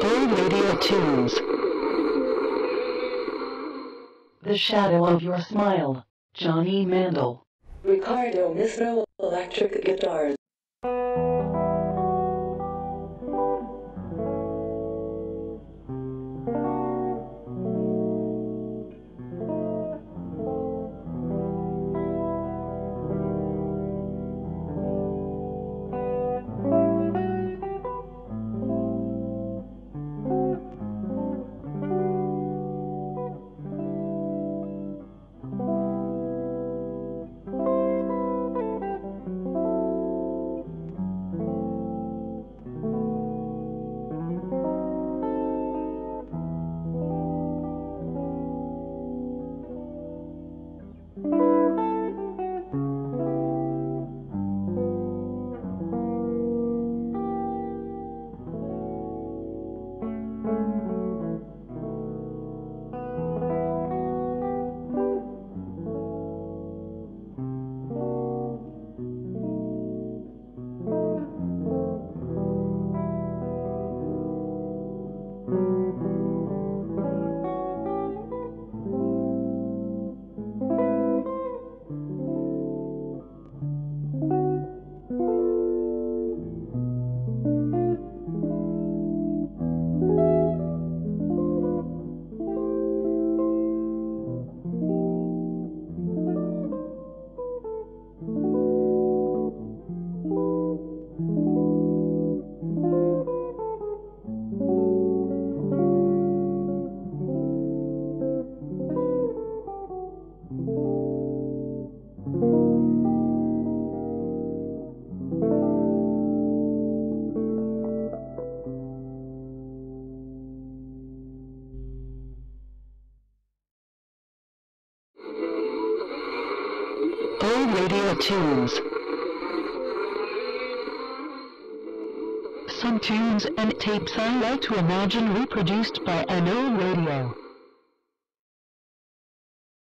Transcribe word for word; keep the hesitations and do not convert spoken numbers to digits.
Play radio tunes. The Shadow of Your Smile, Johnny Mandel. Riccardo Misto, electric guitars. Radio tunes. Some tunes and tapes I like to imagine reproduced by an old radio.